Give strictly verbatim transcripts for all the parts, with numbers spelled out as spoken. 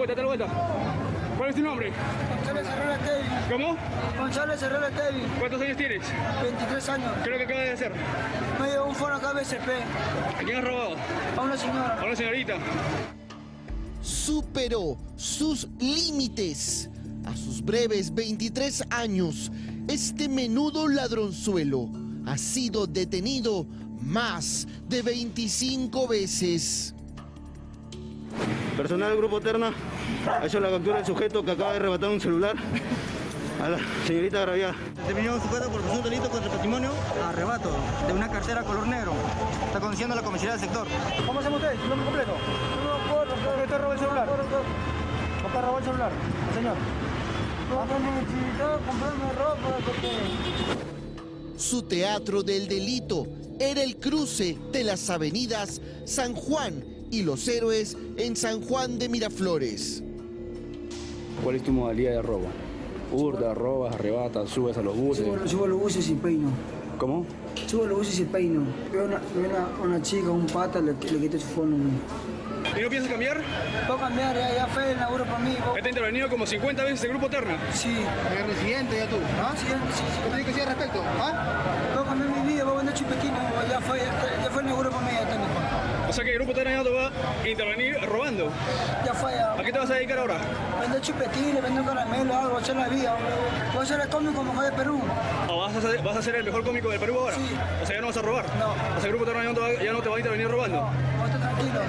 vuelta, dale vuelta. ¿Cuál es tu nombre? González Herrera Teddy. ¿Cómo? González Herrera Teddy. ¿Cuántos años tienes? veintitrés años. ¿Qué es lo que acabas de hacer? Me llevo un foro acá a B C P. ¿A quién has robado? A una señora. A una señorita. Superó sus límites. A sus breves veintitrés años, este menudo ladronzuelo ha sido detenido más de veinticinco veces. Personal del Grupo Terna ha hecho la captura del sujeto que acaba de arrebatar un celular a la señorita agraviada. Determinó un sujeto por presunto delito contra el patrimonio, arrebato de una cartera color negro. Está conociendo la comisaría del sector. ¿Cómo hacemos ustedes? ¿Su nombre completo? No, por favor, usted robó el celular. ¿Papá robó el celular? ¿El señor? Su teatro del delito era el cruce de las avenidas San Juan y Los Héroes en San Juan de Miraflores. ¿Cuál es tu modalidad de robo? Hurta, robas, arrebatas, subes a los buses. Subo, subo a los buses sin peino. ¿Cómo? Subo a los buses sin peino. Veo una, una, una chica, un pata, le, le quito su fono. ¿Y no piensas cambiar? Puedo cambiar, ya, ya fue el laburo para mí. ¿Ya te ha intervenido como cincuenta veces el Grupo Terna? Sí. ¿Eres residente ya tú? ¿Ah? Sí, sí, sí. ¿Qué tienes que decir al respecto? ¿Ah? Puedo cambiar mi vida, voy a vender chupequino, ya fue, ya, ya fue el laburo para mí, ya tengo. O sea que el Grupo Terna ya te va a intervenir robando. Ya fue, ya. ¿A qué te vas a dedicar ahora? Vender chupetines, vender caramelo, algo, hacer la vida. Voy a ser el cómico mejor de Perú. ¿O vas a ser, vas a ser el mejor cómico del Perú ahora? Sí. O sea, ya no vas a robar. No. O sea, el Grupo Terna ya no te va, ya no te va a intervenir robando. No, vos te tranquilo.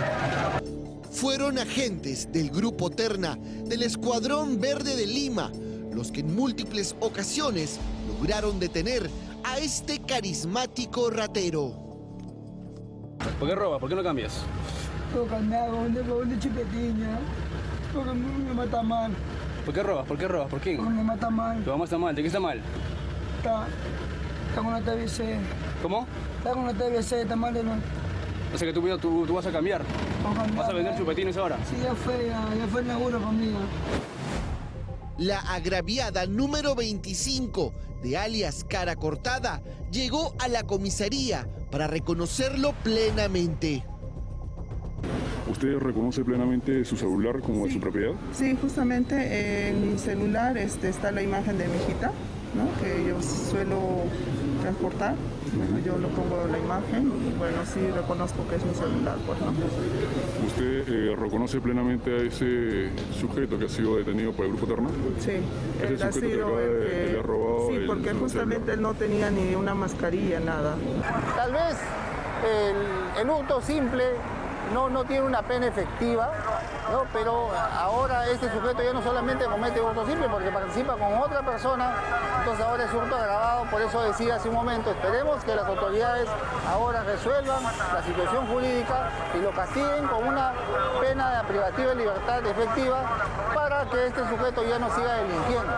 Fueron agentes del Grupo Terna del Escuadrón Verde de Lima los que en múltiples ocasiones lograron detener a este carismático ratero. ¿Por qué robas? ¿Por qué no cambias? Porque me hago una chupetiña, porque me mata mal. ¿Por qué robas? ¿Por qué robas? ¿Por quién? Porque me mata mal. ¿Tu mamá está mal? ¿De qué está mal? Está, está con la T B C. ¿Cómo? Está con la T B C, está mal de no. O sea que tú, tú, tú vas a cambiar. ¿Vas a vender chupetines ahora? Sí, ya fue, ya fue el laburo conmigo. La agraviada número veinticinco de alias Cara Cortada llegó a la comisaría para reconocerlo plenamente. ¿Usted reconoce plenamente su celular como sí. de su propiedad? Sí, justamente en mi celular este, está la imagen de mi hijita, ¿no? Que yo suelo transportar, bueno, yo lo pongo la imagen y bueno, sí reconozco que es mi celular, pues, ¿no? ¿Usted eh, reconoce plenamente a ese sujeto que ha sido detenido por el Grupo Terna? Sí, ese él ha sido que el que... De, de robado sí, porque el, justamente él no tenía ni una mascarilla, nada. Tal vez el, el hurto simple no, no tiene una pena efectiva, ¿no? Pero ahora este sujeto ya no solamente comete hurto simple porque participa con otra persona, entonces ahora es hurto agravado, por eso decía hace un momento, esperemos que las autoridades ahora resuelvan la situación jurídica y lo castiguen con una pena de privativa de libertad efectiva para que este sujeto ya no siga delinquiendo.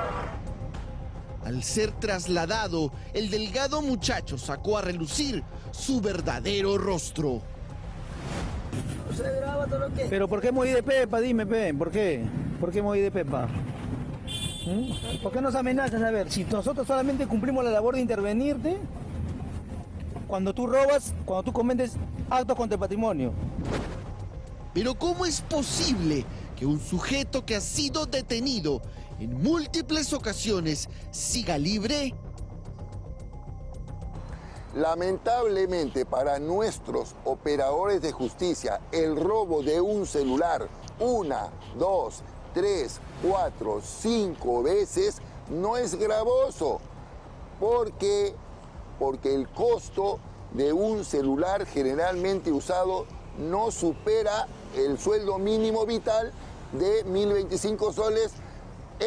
Al ser trasladado, el delgado muchacho sacó a relucir su verdadero rostro. Pero ¿por qué me voy de pepa? Dime, pe, ¿por qué? ¿Por qué me voy de pepa? ¿Mm? ¿Por qué nos amenazas? A ver, si nosotros solamente cumplimos la labor de intervenirte, cuando tú robas, cuando tú cometes actos contra el patrimonio. Pero ¿cómo es posible que un sujeto que ha sido detenido en múltiples ocasiones siga libre? Lamentablemente para nuestros operadores de justicia, el robo de un celular una, dos, tres, cuatro, cinco veces no es gravoso, porque, porque el costo de un celular generalmente usado no supera el sueldo mínimo vital de mil veinticinco soles,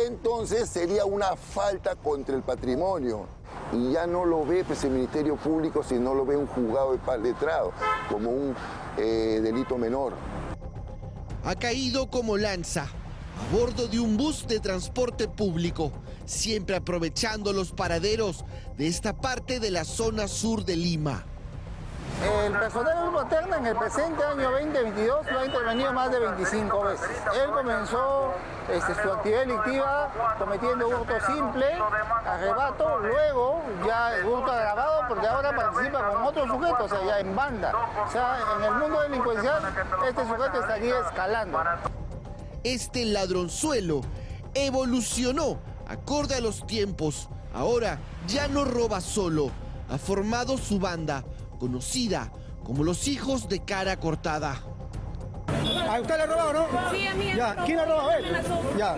entonces sería una falta contra el patrimonio. Y ya no lo ve pues, el Ministerio Público, sino lo ve un juzgado de paz letrado, como un eh, delito menor. Ha caído como lanza, a bordo de un bus de transporte público, siempre aprovechando los paraderos de esta parte de la zona sur de Lima. El personal del Grupo Terna en el presente año veinte veintidós lo ha intervenido más de veinticinco veces. Él comenzó este, su actividad delictiva cometiendo hurto simple, arrebato, luego ya hurto agravado porque ahora participa con otros sujetos, o sea, ya en banda. O sea, en el mundo delincuencial este sujeto estaría escalando. este ladronzuelo evolucionó acorde a los tiempos. Ahora ya no roba solo, ha formado su banda, conocida como los hijos de Cara Cortada. ¿A usted le ha robado, no? Sí, a mí. Ya. ¿Quién le ha robado? Ya.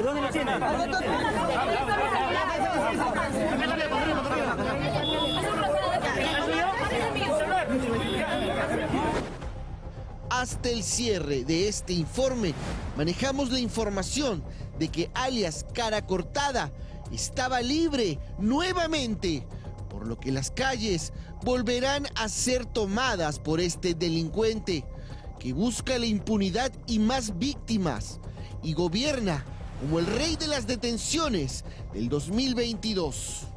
¿Dónde lo tiene? Hasta el cierre de este informe, manejamos la información de que alias Cara Cortada estaba libre nuevamente, por lo que las calles volverán a ser tomadas por este delincuente que busca la impunidad y más víctimas y gobierna como el rey de las detenciones del dos mil veintidós.